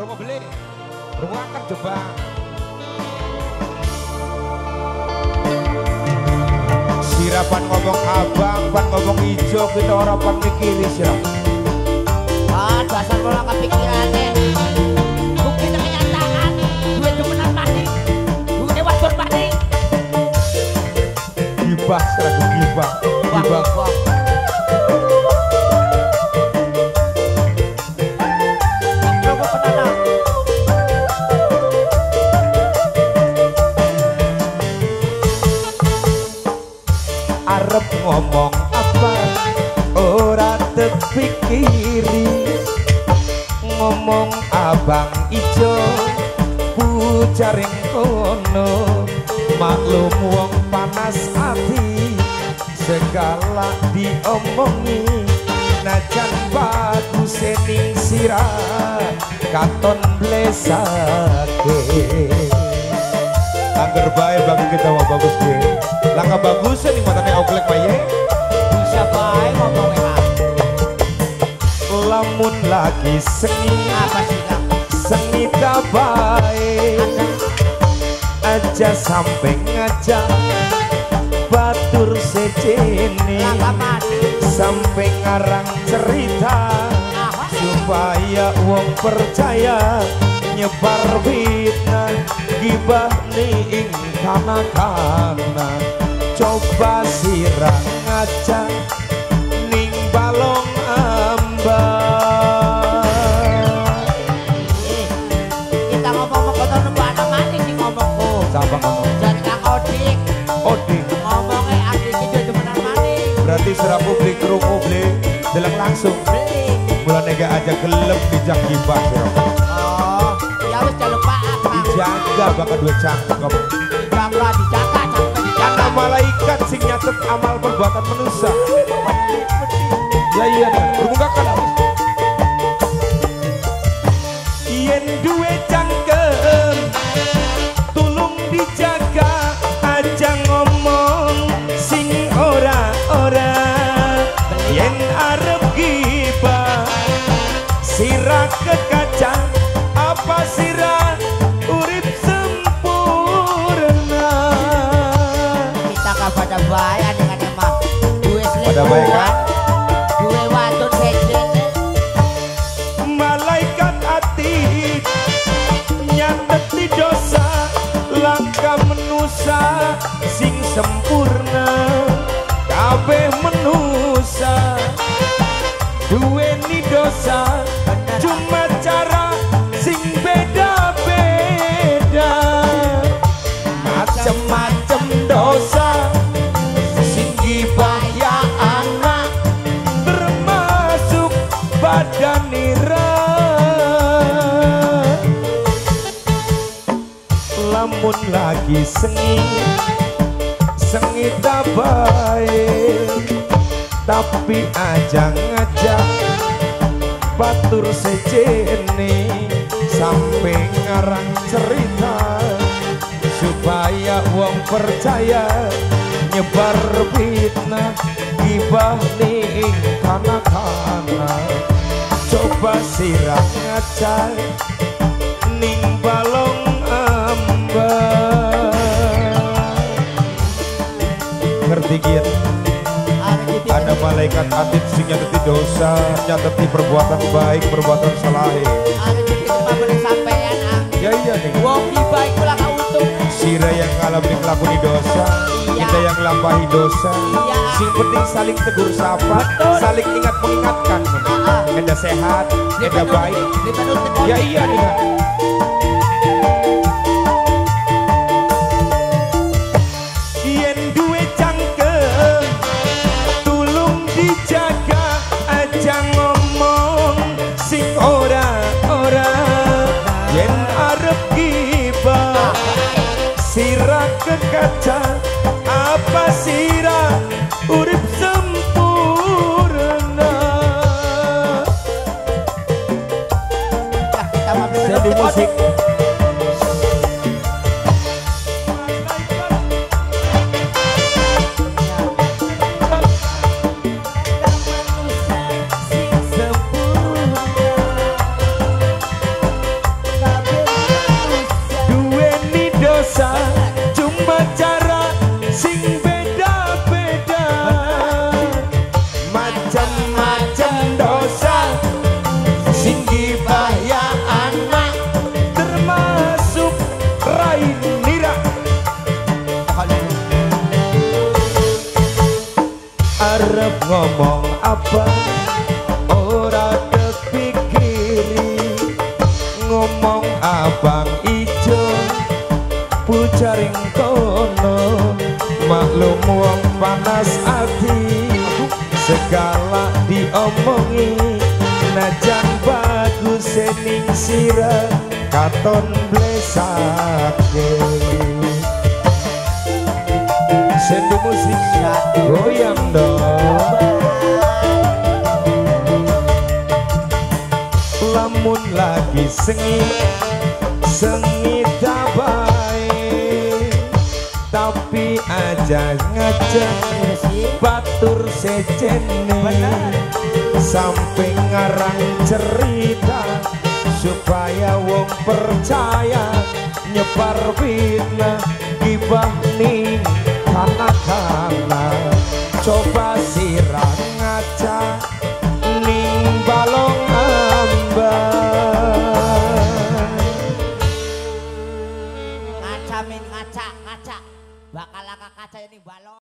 Romo beli, ruangan coba. Sirapan ngomong abang, pan ngomong hijau, kita orang pan mikirin sirap. Ah, dasar orang kepikirannya. Bukti kenyataan, duit temenan paling, duitnya wajar paling. Gibah, seragu gibah, gibah. Ngomong apa ora terpikiri, ngomong abang ijo bujaring kono, maklum wong panas hati segala diomongi, najan bagus sening sirah katon blesake angger bae bagi kita wah bagus deh. Langkah bagus nih matanya oglek paye. Siapa yang ngomongin mas? Lamun lagi seni. Apa sih kak? Seni tabai. Aja sampai ngajak batur sejeni. Sampai ngarang cerita supaya wong percaya nyebar fitnah gibah ning kanak-kanak. Coba sirah ngajak ning balong ambang. Kita ngomong kota nembak anak maning nih ngomongku. Siapa ngomong? Jadi kang Odik. Odik ngomongnya adiknya dia temenan maning. Berarti sirah publik rumu beli dalam langsung. Beli. Mulanya gak aja gelap bijak gibah sirah. Jaga bakal duit cangkep kamu. Janganlah dijaga, cangkep dijaga. Malaikat sing nyatet amal perbuatan manusia. Ya iya, bermukakan. Yen duwe cangkem, tulung dijaga, aja ngomong sing ora-ora. Yen arep gibah, sirah ke kacang apa sirah? Bayar dengan emang duit selingkuhan, duit wadon hejen. Malaikat hati nyatet di dosa, langkah menusa sing sempurna. Kabeh menusa duit ni dosa, cuma cara sing beda-beda. Macem-macem dosa dan nira. Lamun lagi sengi sengi tak baik, tapi aja ngajak batur sejene, sampai ngarang cerita supaya wong percaya nyebar fitnah gibah ning kanak-kanak. Coba sirah ngajak ning balong ambang. Ngerti kian? Ada malaikat atid sing nyatet dosa, nyatet perbuatan baik, perbuatan salah. Ada gitu pamane sampean ang. Ya iya nih. Wong baik kula kauntung. Sirah yang ngalami lakoni dosa, kita yang nglampahi dosa. Sing penting saling tegur sapa, saling ingat mengingatkan. Eda sehat, eda baik. Ya iya nih. Yen duwe cangkem, tulung dijaga, aja ngomong sing ora-ora. Yen arep gibah, sirah ke kaca, apa sirah urip sempurna. Di musik ngomong apa ora kepikiri, ngomong abang ijo pujaring kono, maklum wong panas hati segala diomongi, najan bagus sening sirah katon blesake. Sendu musiknya goyang dong, lamun lagi sengi sengi tak baik, tapi aja ngajak batur seceni sampai ngarang cerita supaya wong percaya nyebar fitnah gibah ning anak-anak. Coba sirang aja